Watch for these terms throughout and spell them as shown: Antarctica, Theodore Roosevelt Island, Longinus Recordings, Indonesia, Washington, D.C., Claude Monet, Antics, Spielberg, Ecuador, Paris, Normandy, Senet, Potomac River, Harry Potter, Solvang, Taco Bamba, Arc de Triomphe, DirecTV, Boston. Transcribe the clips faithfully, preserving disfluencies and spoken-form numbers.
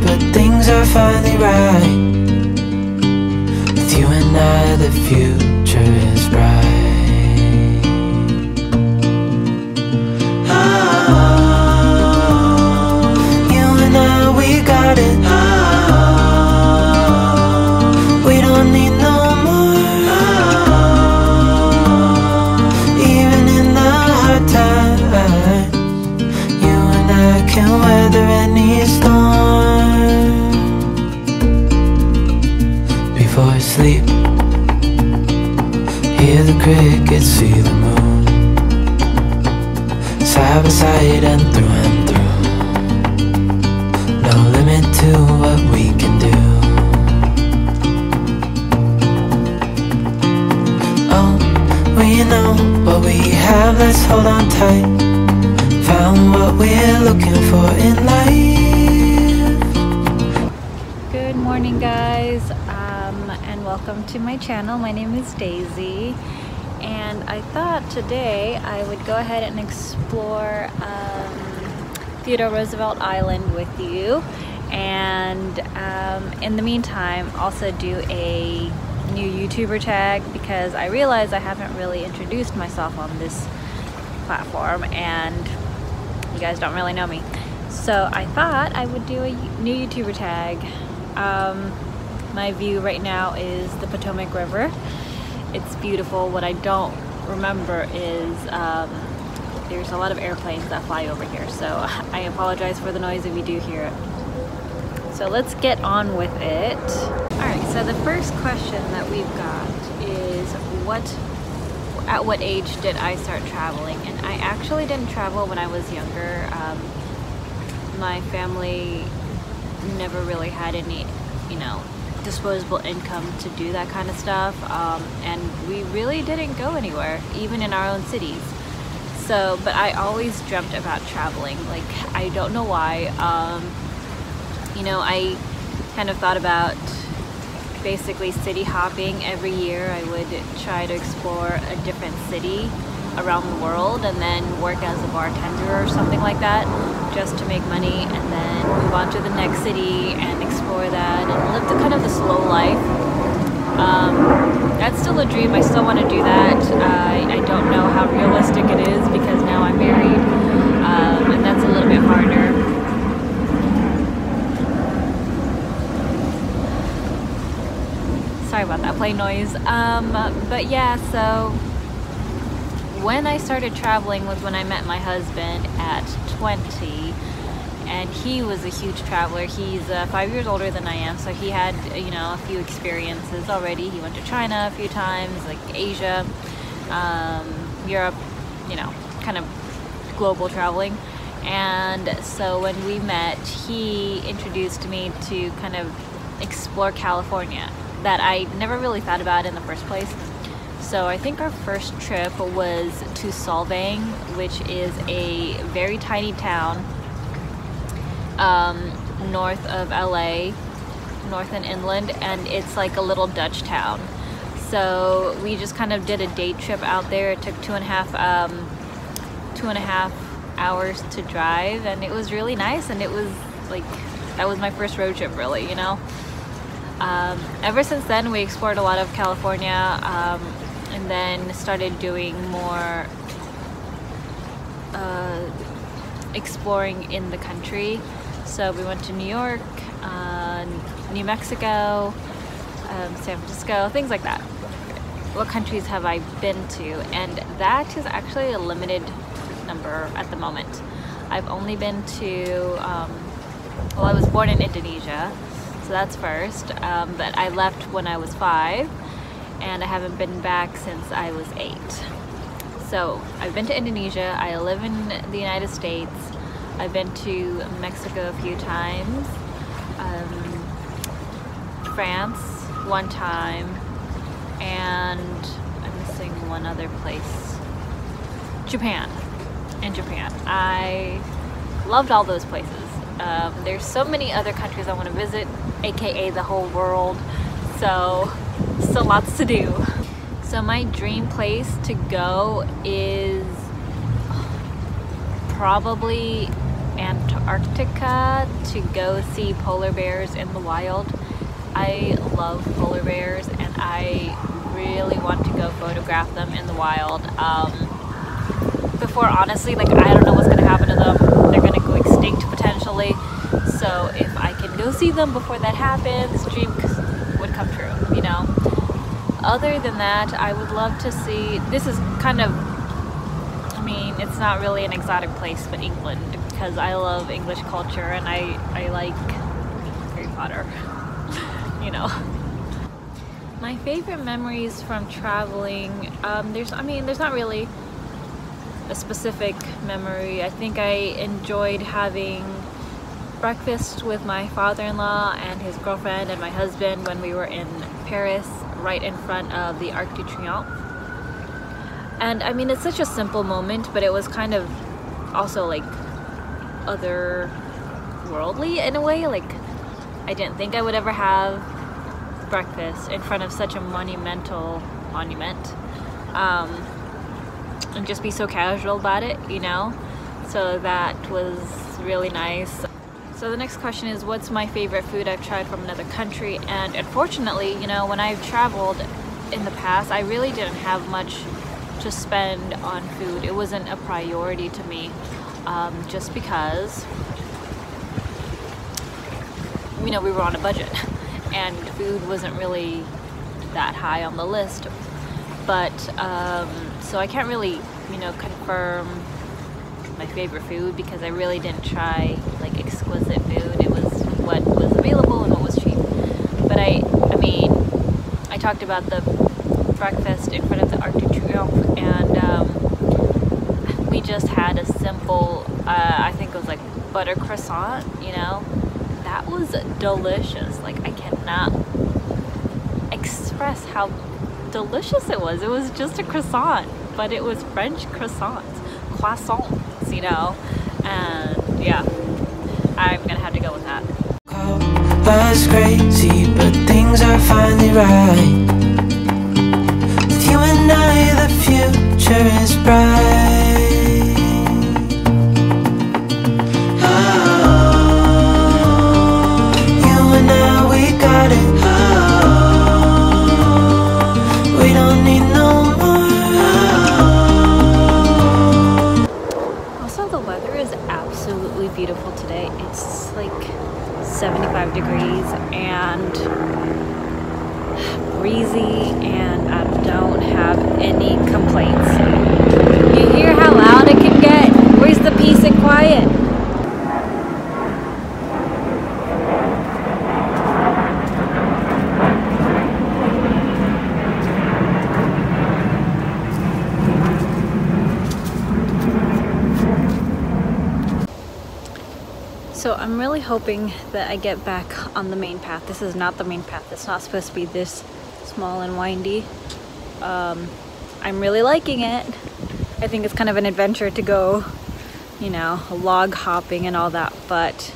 but things are finally right. With you and I, the future is bright. Sleep, hear the crickets, see the moon, side by side and through and through. No limit to what we can do. Oh, we know what we have, let's hold on tight. Found what we're looking for in life. Good morning, guys. And welcome to my channel. My name is Daisy, and I thought today I would go ahead and explore um, Theodore Roosevelt Island with you, and um, in the meantime also do a new YouTuber tag, because I realize I haven't really introduced myself on this platform and you guys don't really know me. So I thought I would do a new YouTuber tag. um, My view right now is the Potomac River. It's beautiful. What I don't remember is um, there's a lot of airplanes that fly over here, so I apologize for the noise if you do hear it. So let's get on with it. Alright, so the first question that we've got is what, at what age did I start traveling? And I actually didn't travel when I was younger. Um, my family never really had any, you know, disposable income to do that kind of stuff, um, and we really didn't go anywhere, even in our own cities. So, but I always dreamt about traveling. Like, I don't know why. Um, you know, I kind of thought about basically city hopping every year. I would try to explore a different city around the world and then work as a bartender or something like that, just to make money, and then move on to the next city and explore that and live the kind of the slow life. Um, that's still a dream. I still want to do that. Uh, I don't know how realistic it is because now I'm married, um, and that's a little bit harder. Sorry about that plane noise. Um, but yeah, so when I started traveling was when I met my husband at twenty, and he was a huge traveler. He's uh, five years older than I am, so he had, you know, a few experiences already. He went to China a few times, like Asia, um, Europe, you know, kind of global traveling. And so when we met, he introduced me to kind of explore California that I never really thought about in the first place. So I think our first trip was to Solvang, which is a very tiny town um, north of L A, north and inland, and it's like a little Dutch town. So we just kind of did a day trip out there. It took two and a half, um, two and a half hours to drive, and it was really nice, and it was like, that was my first road trip really, you know? Um, ever since then, we explored a lot of California, um, and then started doing more uh, exploring in the country. So we went to New York, uh, New Mexico, um, San Francisco, things like that. What countries have I been to? And that is actually a limited number at the moment. I've only been to, um, well, I was born in Indonesia. So that's first, um, but I left when I was five, and I haven't been back since I was eight. So I've been to Indonesia, I live in the United States, I've been to Mexico a few times, um, France one time, and I'm missing one other place. Japan. In Japan. I loved all those places. Um, there's so many other countries I want to visit, aka the whole world, so still lots to do. So my dream place to go is probably Antarctica, to go see polar bears in the wild. I love polar bears and I really want to go photograph them in the wild. Um, before, honestly, like, I don't know what's going to happen to them. They're going to go extinct potentially. So if I can go see them before that happens, dream would come true, you know. Other than that, I would love to see, this is kind of, I mean, it's not really an exotic place, but England, because I love English culture and I, I like Harry Potter, you know. My favorite memories from traveling, um, there's, I mean, there's not really a specific memory. I think I enjoyed having breakfast with my father-in-law and his girlfriend and my husband when we were in Paris, right in front of the Arc de Triomphe. And I mean, it's such a simple moment, but it was kind of also like otherworldly in a way. Like, I didn't think I would ever have breakfast in front of such a monumental monument, um, and just be so casual about it, you know? So that was really nice. So the next question is, what's my favorite food I've tried from another country? And unfortunately, you know, when I've traveled in the past, I really didn't have much to spend on food. It wasn't a priority to me, um, just because, you know, we were on a budget and food wasn't really that high on the list. But, um, so I can't really, you know, confirm my favorite food because I really didn't try like exquisite food. It was what was available and what was cheap. But I, I mean, I talked about the breakfast in front of the Arc de Triomphe, and um, we just had a simple, uh, I think it was like butter croissant, you know? That was delicious. Like, I cannot express how delicious it was. It was just a croissant, but it was French croissants. Croissants, you know, and yeah, I'm gonna have to go with that. Was crazy, but things are finally right. With you and I, the future is bright. Oh, you and I, we got it. Oh, we don't need no more. Absolutely beautiful today. It's like seventy-five degrees and breezy, and I don't have any complaints. You hear how loud it can get? Where's the peace and quiet? So I'm really hoping that I get back on the main path. This is not the main path. It's not supposed to be this small and windy. Um, I'm really liking it. I think it's kind of an adventure to go, you know, log hopping and all that. But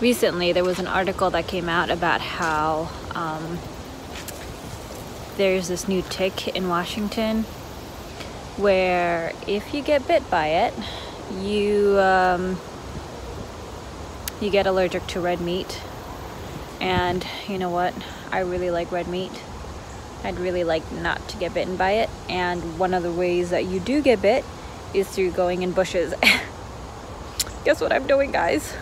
recently there was an article that came out about how um, there's this new tick in Washington where if you get bit by it, you... Um, you get allergic to red meat. And you know what? I really like red meat. I'd really like not to get bitten by it. And one of the ways that you do get bit is through going in bushes. Guess what I'm doing, guys?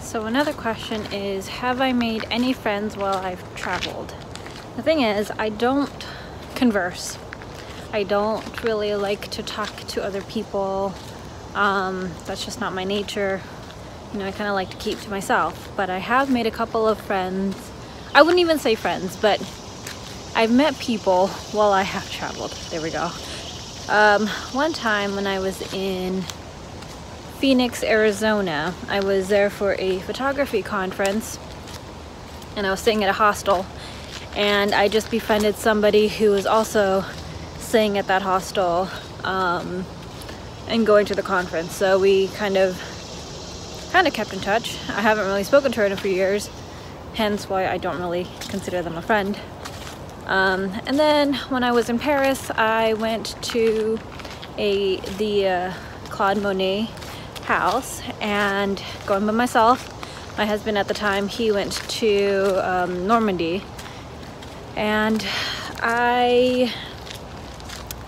So another question is, have I made any friends while I've traveled? The thing is, I don't converse. I don't really like to talk to other people. Um, that's just not my nature. You know, I kind of like to keep to myself, but I have made a couple of friends. I wouldn't even say friends, but I've met people while I have traveled. There we go. Um, one time when I was in Phoenix, Arizona, I was there for a photography conference, and I was staying at a hostel, and I just befriended somebody who was also staying at that hostel um, and going to the conference. So we kind of kind of kept in touch. I haven't really spoken to her in a few years, hence why I don't really consider them a friend. Um, and then when I was in Paris, I went to a the uh, Claude Monet house, and going by myself. My husband at the time, he went to um, Normandy, and I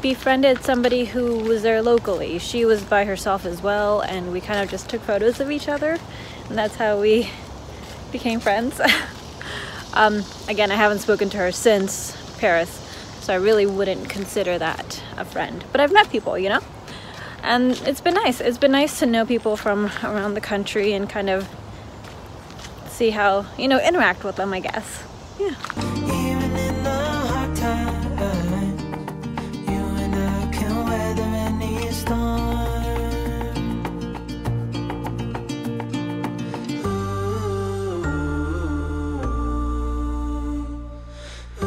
befriended somebody who was there locally. She was by herself as well, and we kind of just took photos of each other, and that's how we became friends. um, again, I haven't spoken to her since Paris, so I really wouldn't consider that a friend, but I've met people, you know, and it's been nice. It's been nice to know people from around the country and kind of see how, you know, interact with them, I guess. Yeah. Even in the hard times, you and I can weather any storm. Ooh, ooh, ooh.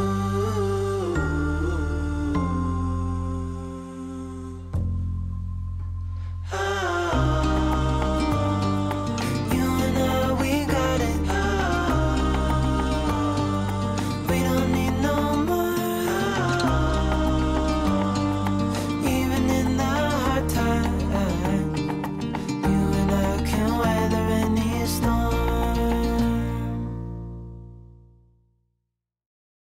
Ah.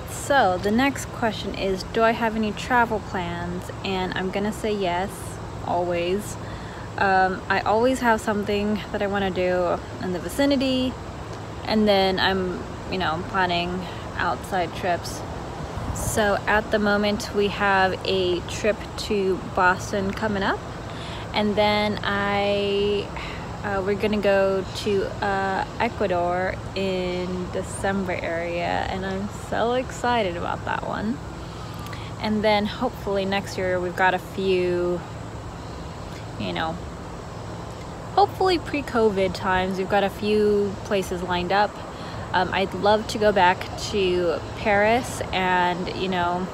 So the next question is, do I have any travel plans? And I'm gonna say yes, always. Um, I always have something that I wanna do in the vicinity, and then I'm, you know, planning outside trips. So at the moment we have a trip to Boston coming up, and then I, uh, we're gonna go to uh, Ecuador in December area, and I'm so excited about that one. And then hopefully next year we've got a few, you know, hopefully pre-COVID times, we've got a few places lined up. Um, I'd love to go back to Paris, and you know,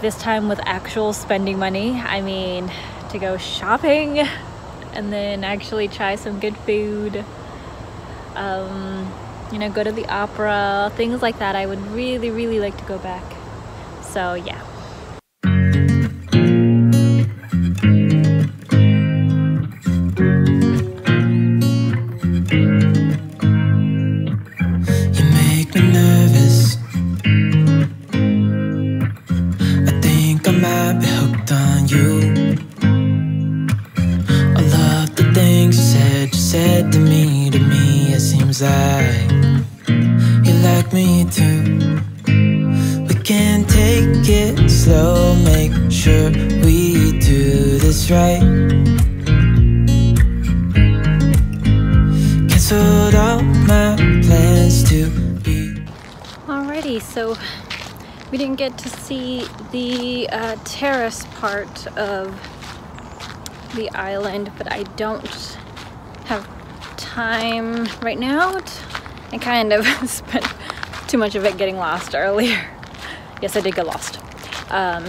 this time with actual spending money, I mean, to go shopping and then actually try some good food, um, you know, go to the opera, things like that. I would really, really like to go back. So yeah. Alrighty, so we didn't get to see the uh, terrace part of the island, but I don't have time right now. I kind of spent too much of it getting lost earlier. Yes, I did get lost. Um,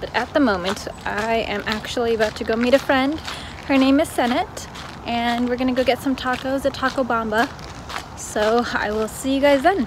but at the moment, I am actually about to go meet a friend. Her name is Senet, and we're gonna go get some tacos at Taco Bamba. So I will see you guys then.